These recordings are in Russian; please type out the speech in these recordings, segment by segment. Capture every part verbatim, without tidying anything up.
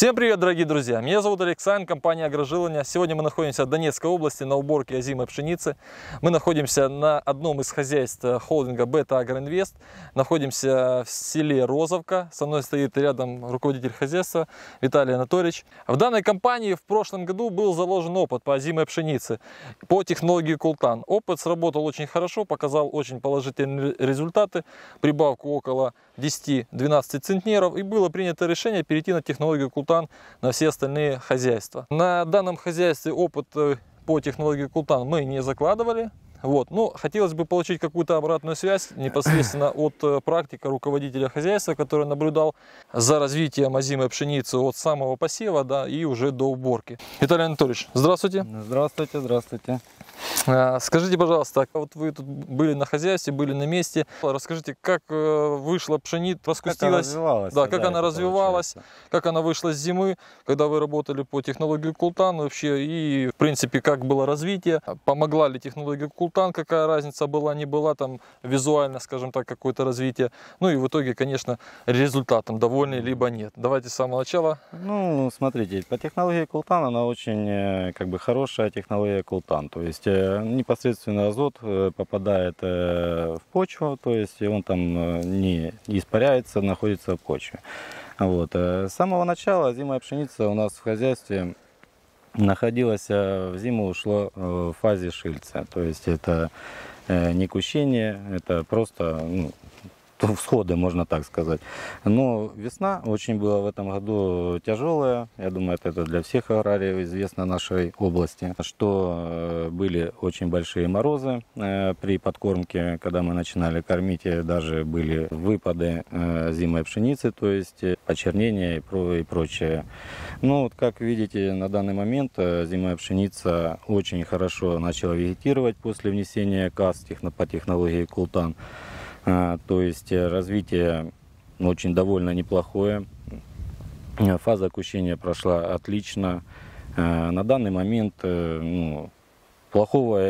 Всем привет, дорогие друзья! Меня зовут Александр, компания «Агрожилыня». Сегодня мы находимся в Донецкой области на уборке озимой пшеницы. Мы находимся на одном из хозяйств холдинга «Бета Агроинвест». Находимся в селе Розовка. Со мной стоит рядом руководитель хозяйства Виталий Анатольевич. В данной компании в прошлом году был заложен опыт по озимой пшенице, по технологии Култан. Опыт сработал очень хорошо, показал очень положительные результаты, прибавку около десяти-двенадцати центнеров, и было принято решение перейти на технологию Култан на все остальные хозяйства. На данном хозяйстве опыт по технологии Култан мы не закладывали. Вот. Но хотелось бы получить какую-то обратную связь непосредственно от практика руководителя хозяйства, который наблюдал за развитием озимой пшеницы от самого посева, да, и уже до уборки. Виталий Анатольевич, здравствуйте. Здравствуйте, здравствуйте. Скажите, пожалуйста, вот вы тут были на хозяйстве, были на месте. Расскажите, как вышла пшеница, раскустилась, как да, как да, она развивалась, получается. Как она вышла с зимы, когда вы работали по технологии Култан вообще, и в принципе, как было развитие, помогла ли технология Култан, какая разница была, не была там визуально, скажем так, какое-то развитие. Ну и в итоге, конечно, результатом довольны либо нет. Давайте с самого начала. Ну, смотрите, по технологии Култан она очень, как бы, хорошая технология Култан, то есть непосредственно азот попадает в почву, то есть он там не испаряется, находится в почве. Вот. С самого начала озимая пшеница у нас в хозяйстве находилась, в зиму ушла в фазе шильца. То есть это не кущение, это просто, ну, всходы, можно так сказать. Но весна очень была в этом году тяжелая. Я думаю, это для всех аграриев известно нашей области, что были очень большие морозы при подкормке, когда мы начинали кормить, даже были выпады озимой пшеницы, то есть почернение и прочее. Ну вот, как видите, на данный момент озимая пшеница очень хорошо начала вегетировать после внесения КАС по технологии Култан. То есть развитие очень довольно неплохое. Фаза кущения прошла отлично. На данный момент, ну, плохого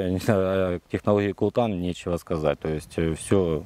технологии Култан нечего сказать. То есть все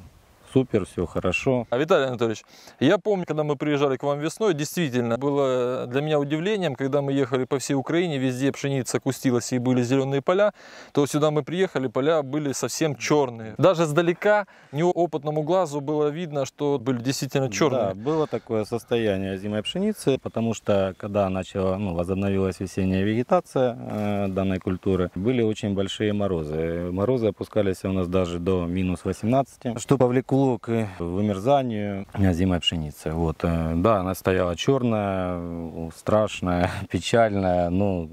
супер, все хорошо. А, Виталий Анатольевич, я помню, когда мы приезжали к вам весной, действительно, было для меня удивлением, когда мы ехали по всей Украине, везде пшеница кустилась и были зеленые поля, то сюда мы приехали, поля были совсем черные. Даже сдалека, неопытному глазу было видно, что были действительно черные. Да, было такое состояние озимой пшеницы, потому что, когда начала, ну, возобновилась весенняя вегетация э, данной культуры, были очень большие морозы. Морозы опускались у нас даже до минус восемнадцати, что повлекло к вымерзанию озимой пшеницы. Вот. Да, она стояла черная, страшная, печальная, но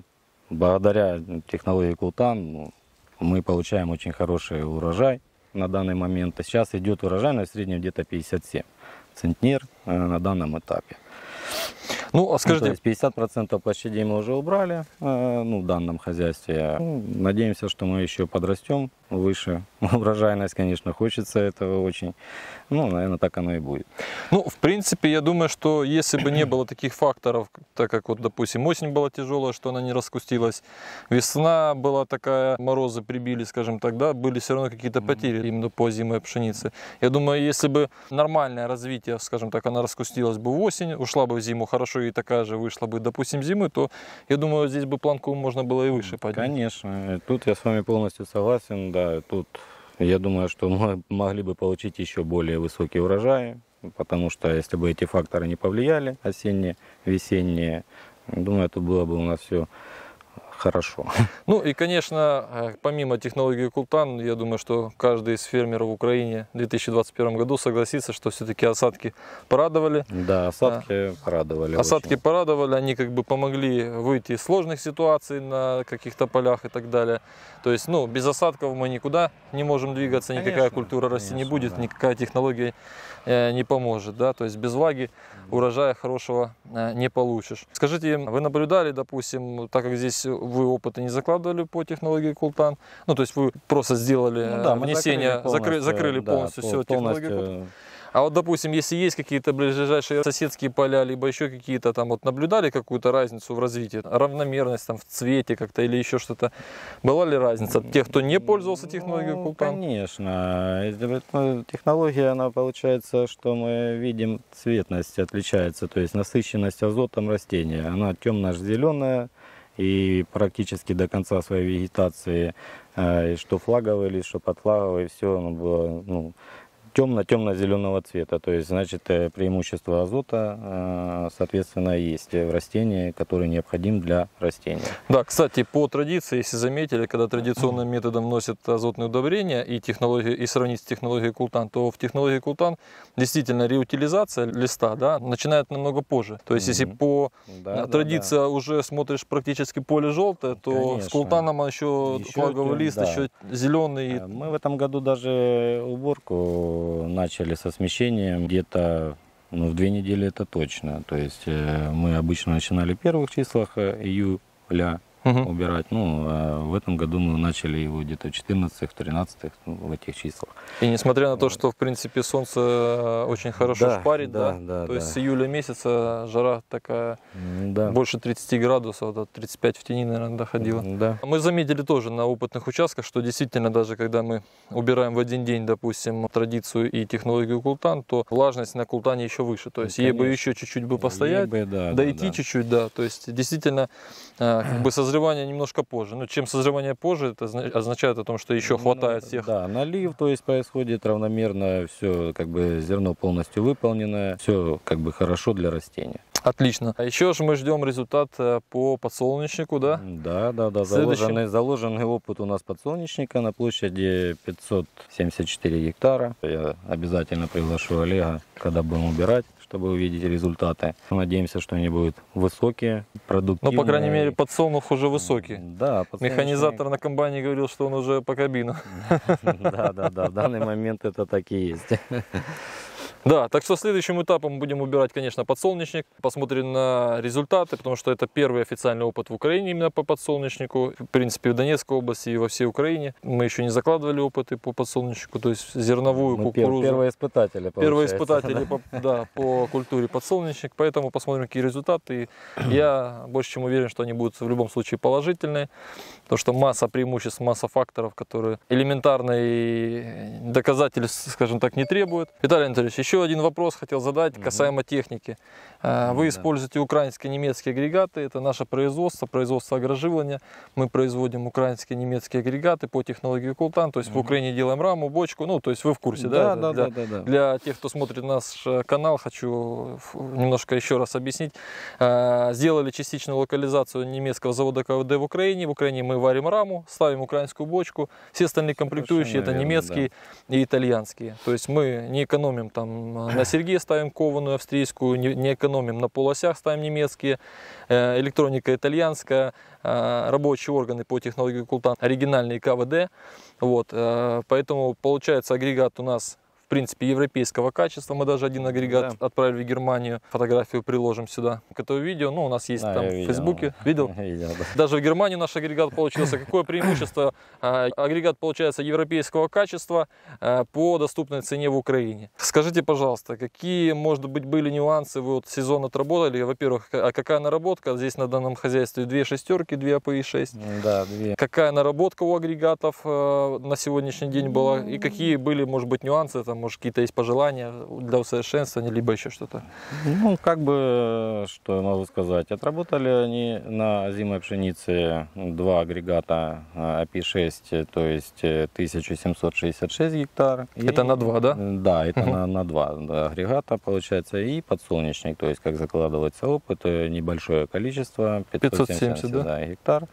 благодаря технологии Култан мы получаем очень хороший урожай на данный момент. Сейчас идет урожайность в среднем где-то пятьдесят семь центнер на данном этапе. Ну, а скажите... То есть пятьдесят процентов площадей мы уже убрали, ну, в данном хозяйстве. Ну, надеемся, что мы еще подрастем выше. Урожайность, конечно, хочется этого очень. Ну, наверное, так оно и будет. Ну, в принципе, я думаю, что если бы не было таких факторов, так как, вот, допустим, осень была тяжелая, что она не раскустилась, весна была такая, морозы прибили, скажем так, да, были все равно какие-то потери именно по озимой пшенице. Я думаю, если бы нормальное развитие, скажем так, она раскустилась бы в осень, ушла бы в зиму хорошо, и такая же вышла бы, допустим, зимы, то, я думаю, здесь бы планку можно было и выше поднять. Конечно, тут я с вами полностью согласен, да, тут я думаю, что мы могли бы получить еще более высокие урожаи, потому что если бы эти факторы не повлияли, осенние, весенние, думаю, это было бы у нас все хорошо. Ну и, конечно, помимо технологии Култан, я думаю, что каждый из фермеров в Украине в две тысячи двадцать первом году согласится, что все-таки осадки порадовали. Да, осадки порадовали. Осадки очень. порадовали, они как бы помогли выйти из сложных ситуаций на каких-то полях и так далее. То есть, ну, без осадков мы никуда не можем двигаться, никакая конечно, культура конечно, расти не будет, да. Никакая технология не поможет, да, то есть без влаги урожая хорошего не получишь. Скажите, вы наблюдали, допустим, так как здесь вы опыта не закладывали по технологии Култан, ну, то есть вы просто сделали, ну, да, внесение, закрыли полностью, закры, закрыли да, полностью, полностью все технологию Култан. А вот, допустим, если есть какие-то ближайшие соседские поля, либо еще какие-то там, вот наблюдали какую-то разницу в развитии, равномерность там в цвете как-то или еще что-то, была ли разница от тех, кто не пользовался технологией Кулкан? Ну, конечно. Технология, она получается, что мы видим, цветность отличается, то есть насыщенность азотом растения, она темно-зеленая, и практически до конца своей вегетации, что флаговый лист, что подфлаговый, все оно было ну, темно-темно-зеленого цвета. То есть, значит, преимущество азота, соответственно, есть в растении, который необходим для растения. Да, кстати, по традиции, если заметили, когда традиционным методом носят азотные удобрения и, технологии, и сравнить с технологией Култан, то в технологии Култан действительно реутилизация листа да, начинает намного позже. То есть, если по да, традиции да, да. уже смотришь практически поле желтое, то Конечно. С Култаном еще, еще флаговый лист, да. еще зеленый. Мы в этом году даже уборку начали со смещением где-то ну, в две недели, это точно. То есть э, мы обычно начинали в первых числах июля угу. убирать. Ну, а в этом году мы начали его где-то в четырнадцатых, тринадцатых, ну, в этих числах. И несмотря на то, что в принципе солнце очень хорошо да, шпарит, да, да, да, то да. есть с июля месяца жара такая да. больше тридцати градусов, до тридцати пяти в тени, наверное, доходила. Да. Мы заметили тоже на опытных участках, что действительно даже когда мы убираем в один день, допустим, традицию и технологию Култан, то влажность на Култане еще выше. То есть ей бы еще чуть-чуть бы постоять, бы, да, дойти чуть-чуть, да, да. да. То есть действительно как бы создать созревание немножко позже. Но чем созревание позже, это означает о том, что еще хватает всех. Да, налив, то есть происходит равномерно, все как бы зерно полностью выполнено, все как бы хорошо для растения. Отлично. А еще же мы ждем результат по подсолнечнику, да? Да, да, да. Заложенный, заложенный опыт у нас подсолнечника на площади пятьсот семьдесят четыре гектара. Я обязательно приглашу Олега, когда будем убирать, чтобы увидеть результаты. Надеемся, что они будут высокие, продуктивные. Ну, по крайней мере, подсолнух уже высокий. Да, подсолнечник... Механизатор на комбайне говорил, что он уже по кабину. Да, да, да, в данный момент это так и есть. Да, так что следующим этапом будем убирать, конечно, подсолнечник. Посмотрим на результаты, потому что это первый официальный опыт в Украине именно по подсолнечнику. В принципе, в Донецкой области и во всей Украине. Мы еще не закладывали опыты по подсолнечнику, то есть зерновую, ну, кукурузу. Первые испытатели, Первые испытатели по, да, по культуре подсолнечник. Поэтому посмотрим, какие результаты. Я больше чем уверен, что они будут в любом случае положительные. Потому что масса преимуществ, масса факторов, которые элементарно и доказательств, скажем так, не требуют. Виталий Анатольевич, еще Еще один вопрос хотел задать касаемо техники. Вы используете украинские и немецкие агрегаты, это наше производство, производство агроживления. Мы производим украинские и немецкие агрегаты по технологии Култан, то есть в Украине делаем раму, бочку, ну то есть вы в курсе, да? Да, да, да, да. Для тех, кто смотрит наш канал, хочу немножко еще раз объяснить. Сделали частичную локализацию немецкого завода КВД в Украине. В Украине мы варим раму, ставим украинскую бочку, все остальные комплектующие это немецкие и итальянские. То есть мы не экономим там на серьге, ставим кованую австрийскую, не экономим, на полуосях ставим немецкие, электроника итальянская, рабочие органы по технологии Култан оригинальные КВД. Вот, поэтому получается агрегат у нас в принципе европейского качества. Мы даже один агрегат да. отправили в Германию, фотографию приложим сюда к этому видео. Ну у нас есть да, там в Фейсбуке, видел? видел да. Даже в Германии наш агрегат получился. Какое преимущество? Агрегат получается европейского качества по доступной цене в Украине. Скажите, пожалуйста, какие, может быть, были нюансы? Вы вот сезон отработали, во-первых, а какая наработка? Здесь на данном хозяйстве две шестерки, две АПИ шесть. Да, две. Какая наработка у агрегатов на сегодняшний день была? И какие были, может быть, нюансы там? Может, какие-то есть пожелания для усовершенствования, либо еще что-то? Ну, как бы, что я могу сказать, отработали они на озимой пшенице два агрегата АПИ шесть, то есть тысяча семьсот шестьдесят шесть гектар. Это и, на два, да? Да, это на, на два да, агрегата, получается, и подсолнечник, то есть, как закладывается опыт, небольшое количество, пятьсот семьдесят, пятьсот семьдесят да? Да, гектар.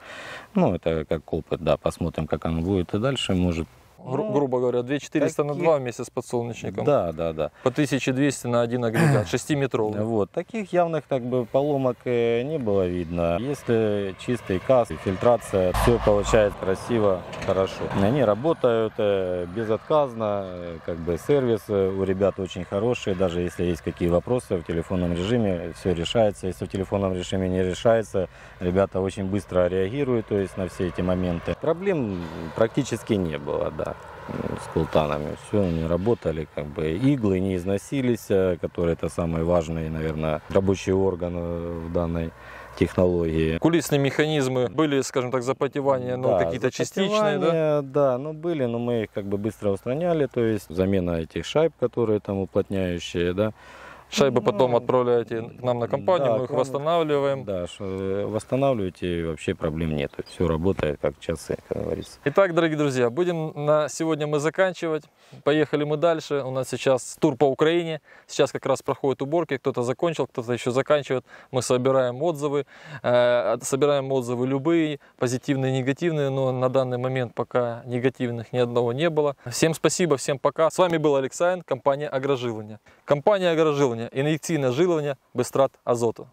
Ну, это как опыт, да, посмотрим, как оно будет и дальше, может. Гру грубо говоря, две тысячи четыреста таких... на два вместе с подсолнечником. Да, да, да. По тысяче двести на один агрегат, шестиметровый. Вот, таких явных как бы поломок не было видно. Если чистый каз, фильтрация, все получает красиво, хорошо. Они работают безотказно, как бы сервис у ребят очень хороший. Даже если есть какие вопросы в телефонном режиме, все решается. Если в телефонном режиме не решается, ребята очень быстро реагируют, то есть на все эти моменты. Проблем практически не было, да. с култанами. Все, они работали, как бы иглы не износились, которые это самый важный, наверное, рабочий орган в данной технологии. Кулисные механизмы были, скажем так, запотевания, но да, какие-то частичные, да? Да, ну были, но мы их как бы быстро устраняли, то есть замена этих шайб, которые там уплотняющие, да. Шайбы потом ну, отправляете к нам на компанию, да, мы их кроме... восстанавливаем. Да, восстанавливаете, вообще проблем нет. Все работает как часы, как говорится. Итак, дорогие друзья, будем на сегодня мы заканчивать. Поехали мы дальше. У нас сейчас тур по Украине. Сейчас как раз проходят уборки. Кто-то закончил, кто-то еще заканчивает. Мы собираем отзывы. Собираем отзывы любые, позитивные, негативные. Но на данный момент пока негативных ни одного не было. Всем спасибо, всем пока. С вами был Александр, компания Агрожилыня. Компания Агрожилыня. Инъекційне жилення без трат азоту.